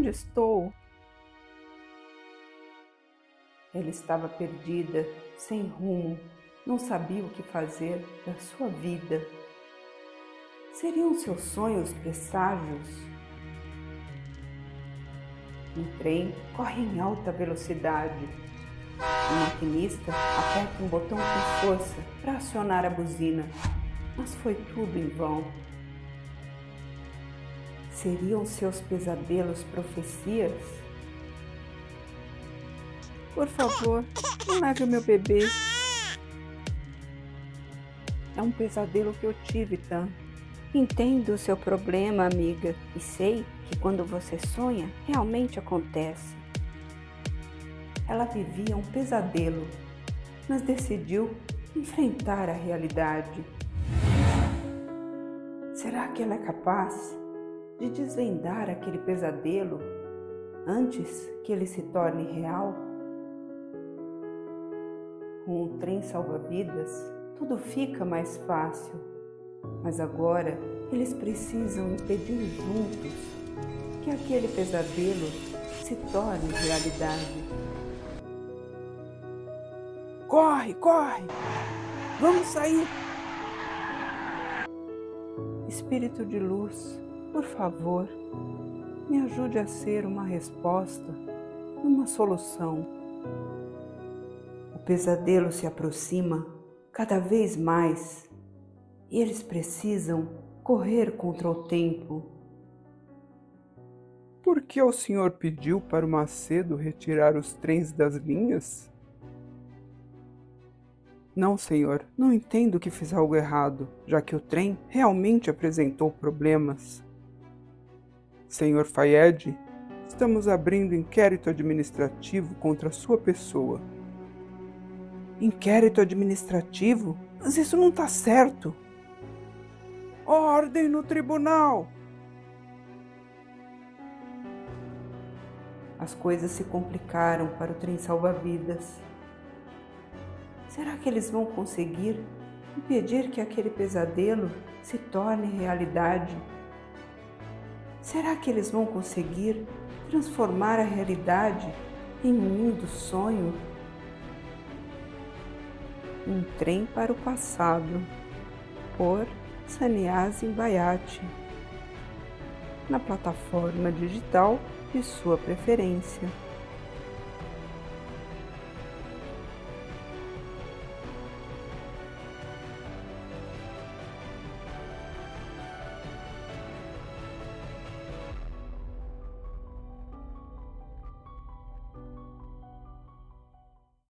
onde estou? Ela estava perdida, sem rumo, não sabia o que fazer da sua vida. Seriam seus sonhos presságios? Um trem corre em alta velocidade. O maquinista aperta um botão com força para acionar a buzina, mas foi tudo em vão. Seriam seus pesadelos profecias? Por favor, não leve o meu bebê. É um pesadelo que eu tive, Tan. Entendo o seu problema, amiga, e sei que quando você sonha, realmente acontece. Ela vivia um pesadelo, mas decidiu enfrentar a realidade. Será que ela é capaz de desvendar aquele pesadelo antes que ele se torne real? Com o trem salva-vidas, tudo fica mais fácil, mas agora eles precisam impedir juntos que aquele pesadelo se torne realidade. Corre, corre! Vamos sair! Espírito de luz, por favor, me ajude a ser uma resposta, uma solução. O pesadelo se aproxima cada vez mais e eles precisam correr contra o tempo. Por que o senhor pediu para o Macedo retirar os trens das linhas? Não, senhor, não entendo que fiz algo errado, já que o trem realmente apresentou problemas. Senhor Fayed, estamos abrindo inquérito administrativo contra a sua pessoa. Inquérito administrativo? Mas isso não está certo! Ordem no tribunal! As coisas se complicaram para o trem salva-vidas. Será que eles vão conseguir impedir que aquele pesadelo se torne realidade? Será que eles vão conseguir transformar a realidade em um mundo sonho? Um Trem para o Passado, por Saniaz Embayati, na plataforma digital de sua preferência.